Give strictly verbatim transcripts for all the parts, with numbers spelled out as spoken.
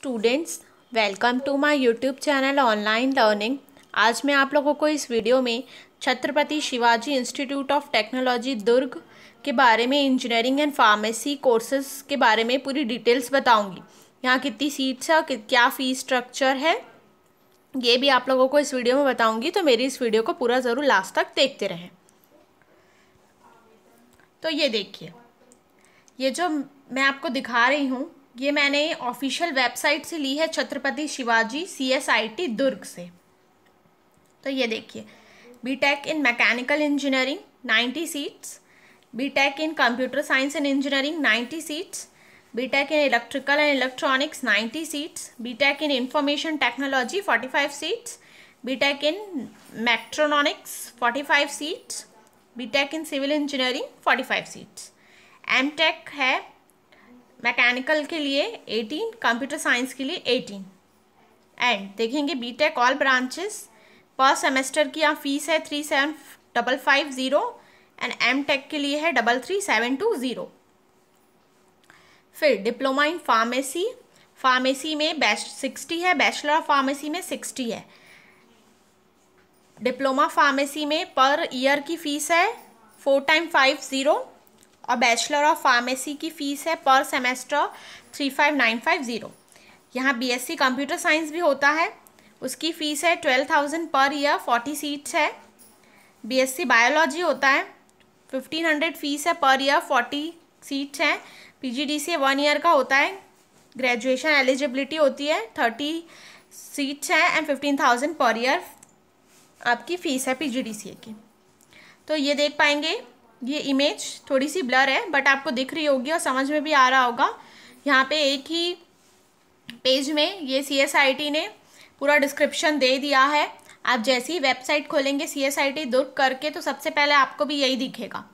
Students, welcome to my YouTube channel online learning. आज मैं आप लोगों को इस वीडियो में Chhatrapati Shivaji institute of technology Durg के बारे में इंजीनियरिंग एंड फार्मेसी कोर्सेज़ के बारे में पूरी डिटेल्स बताऊंगी। यहाँ कितनी सीट्स है, क्या फ़ीस स्ट्रक्चर है, ये भी आप लोगों को इस वीडियो में बताऊँगी, तो मेरी इस वीडियो को पूरा ज़रूर लास्ट तक देखते रहें। तो ये देखिए, ये जो मैं आपको दिखा रही हूँ ये मैंने ऑफिशियल वेबसाइट से ली है, Chhatrapati Shivaji C S I T Durg से। तो ये देखिए, BTech in mechanical engineering ninety seats, BTech in computer science and engineering ninety seats, BTech in electrical and electronics ninety seats, BTech in information technology forty five seats, BTech in mechatronics forty five seats, BTech in civil engineering forty five seats. MTech है mechanical के लिए eighteen, computer science के लिए eighteen. And देखेंगे BTech all branches per semester की यहाँ fees है three seven double five zero, and MTech के लिए है double three seven two zero. फिर डिप्लोमा इन फार्मेसी, फार्मेसी में बैच सिक्सटी है, बैचलर ऑफ फार्मेसी में सिक्सटी है। डिप्लोमा फार्मेसी में पर ईयर की फ़ीस है फोर टाइम फाइव ज़ीरो, और बैचलर ऑफ फार्मेसी की फ़ीस है per semester three five nine five zero. यहाँ बीएससी कंप्यूटर साइंस भी होता है, उसकी फ़ीस है twelve thousand per year, forty seats है। बीएससी बायोलॉजी होता है, फिफ्टीन हंड्रेड फ़ीस है पर ईयर, फोर्टी सीट्स हैं। पीजीडीसीए वन ईयर का होता है, ग्रेजुएशन एलिजिबिलिटी होती है, थर्टी सीट्स हैं and fifteen thousand per year आपकी फ़ीस है पीजीडीसीए की। तो ये देख पाएंगे, ये इमेज थोड़ी सी ब्लर है बट आपको दिख रही होगी और समझ में भी आ रहा होगा। यहाँ पे एक ही पेज में ये सीएसआईटी ने पूरा डिस्क्रिप्शन दे दिया है। आप जैसे ही वेबसाइट खोलेंगे सीएसआईटी दुर्ग करके तो सबसे पहले आपको भी यही दिखेगा।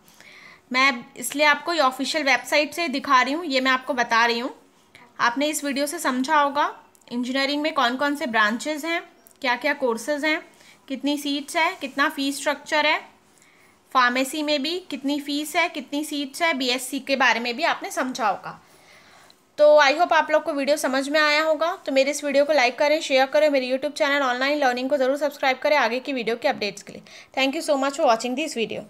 मैं इसलिए आपको ये ऑफिशियल वेबसाइट से दिखा रही हूँ, ये मैं आपको बता रही हूँ। आपने इस वीडियो से समझा होगा इंजीनियरिंग में कौन कौन से ब्रांचेज हैं, क्या क्या कोर्सेज़ हैं, कितनी सीट्स है, कितना फ़ीस स्ट्रक्चर है, फार्मेसी में भी कितनी फ़ीस है, कितनी सीट्स है, बीएससी के बारे में भी आपने समझा होगा। तो आई होप आप लोग को वीडियो समझ में आया होगा। तो मेरे इस वीडियो को लाइक करें, शेयर करें, मेरे यूट्यूब चैनल ऑनलाइन लर्निंग को ज़रूर सब्सक्राइब करें आगे की वीडियो के अपडेट्स के लिए। Thank you so much for watching this video.